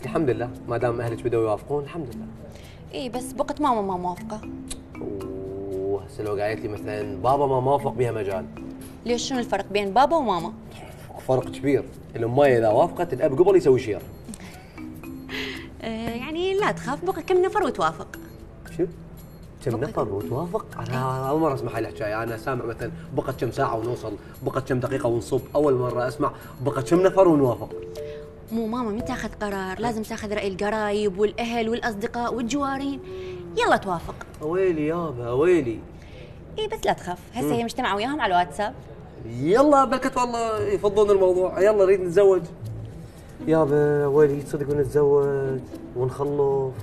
بس الحمد لله ما دام اهلك بدوا يوافقون الحمد لله. اي بس بقت ماما ما موافقه. اوه هسه لو قالت لي مثلا بابا ما موافق بها مجال. ليش شنو الفرق بين بابا وماما؟ فرق كبير، الامايه اذا وافقت الاب قبل يسوي شير. يعني لا تخاف بقى كم نفر وتوافق. شو؟ كم نفر وتوافق؟ انا اول مره اسمع هالحكايه، انا سامع مثلا بقت كم ساعه ونوصل، بقت كم دقيقه ونصب، اول مره اسمع بقت كم نفر ونوافق. مو ماما من تاخذ قرار، لازم تاخذ راي القرايب والاهل والاصدقاء والجوارين. يلا توافق. ويلي يابا ويلي. اي بس لا تخاف، هسه هي مجتمعه وياهم على الواتساب. يلا بركت والله يفضون الموضوع، يلا نريد نتزوج. يابا ويلي تصدق نتزوج ونخلف.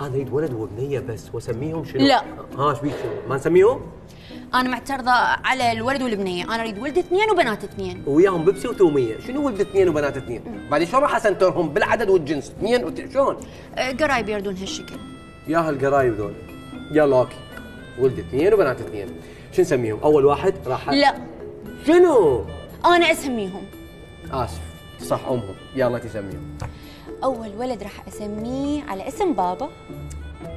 انا اريد ولد وبنيه بس واسميهم شنو؟ لا. ها ايش بيك شنو؟ ما نسميهم؟ انا معترضه على الولد والبنيه، انا اريد ولد اثنين وبنات اثنين. وياهم بيبسي وتوميه، شنو ولد اثنين وبنات اثنين؟ بعدين شلون راح اسنترهم بالعدد والجنس؟ اثنين شلون؟ قرايب يردون هالشكل. يا هالقرايب ذول. يلا اوكي. ولد اثنين وبنات اثنين. شو نسميهم؟ اول واحد راح لا. شنو؟ انا اسميهم. اسف، صح امهم، يلا تسميهم. اول ولد راح اسميه على اسم بابا.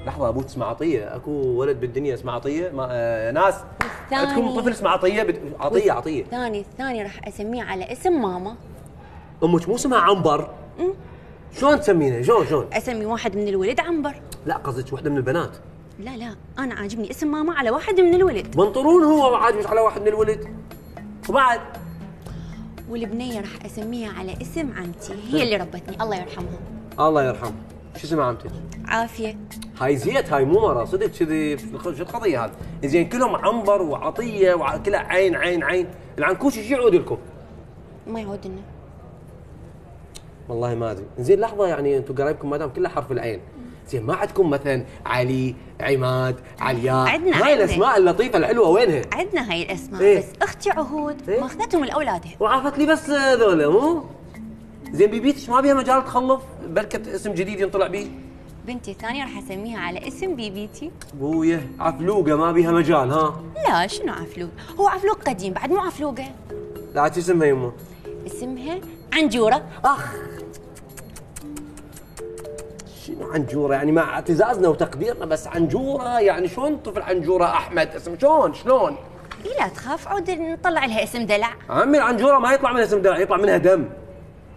لحظه ابوك اسمه عطيه، اكو ولد بالدنيا اسمه عطيه؟ ما ناس عندكم طفل اسمه عطيه؟ عطيه عطيه. الثاني راح اسميه على اسم ماما. امك مو اسمها عنبر؟ شلون تسمينه؟ شلون؟ اسمي واحد من الولد عنبر. لا قصدك واحده من البنات. لا انا عاجبني اسم ماما على واحد من الولد. منطرون هو عاجبك على واحد من الولد. وبعد والبنيه راح اسميها على اسم عمتي، هي اللي ربتني الله يرحمها. الله يرحمها. شو اسم عمتك؟ عافيه. هاي زيت، هاي مو مره صدق كذي. شو القضيه هذه؟ زين كلهم عنبر وعطيه وكلها عين عين عين. العنكوشي شو يعود لكم؟ ما يعود لنا. والله ما ادري. زين لحظه، يعني انتم قرايبكم ما دام كلها حرف العين، زين ما عندكم مثلا علي، عماد، علياء؟ عندنا هاي الاسماء اللطيفه الحلوه وينها؟ عندنا هاي الاسماء. إيه؟ بس اختي عهود إيه؟ ماخذتهم لاولادها وعافت لي بس ذولا. مو زين بيبيتش ما بيها مجال تخلف بركه اسم جديد ينطلع بيه؟ بنتي الثانيه راح اسميها على اسم بيبيتي. بويه عفلوقه ما بيها مجال. ها لا شنو عفلوق، هو عفلوق قديم بعد مو عفلوقه. لا شو اسمها يمه؟ اسمها عنجوره. اخ شنو عنجوره؟ يعني مع اعتزازنا وتقديرنا بس عنجوره، يعني شلون طفل عنجوره احمد اسم شلون؟ اي لا تخاف عود نطلع لها اسم دلع. عمي العنجوره ما يطلع منها اسم دلع، يطلع منها دم.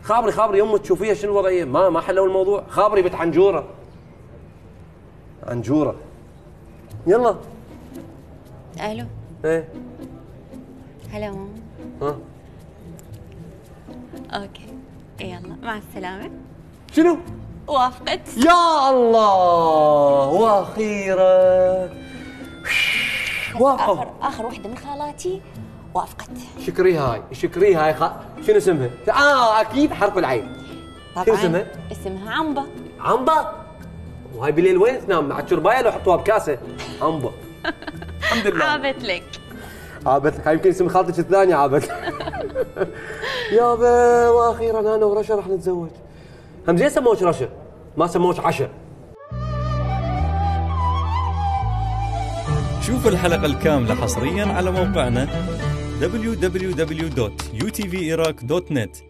خابري يمك تشوفيها شنو وضعيه، ما حلوا الموضوع، خابري بنت عنجوره. عنجوره. يلا. الو. ايه. هلا ماما. ها. اوكي. يلا مع السلامه. شنو؟ وافقت. يا الله واخيرا وافقوا. اخر وحده من خالاتي وافقت. شكريها هاي شنو اسمها؟ اكيد حرف العين. شنو اسمها؟ اسمها عنبه. عنبه؟ وهاي بالليل وين تنام؟ مع الشربايه لو حطوها بكاسه؟ عنبه. الحمد لله. عابت لك هاي، يمكن اسم خالتك الثانيه عابت. يابا واخيرا انا ورشا راح نتزوج. هم زين سموش رشا، ما سموش عشا. شوف الحلقة الكاملة حصريا على موقعنا www.utviraq.net.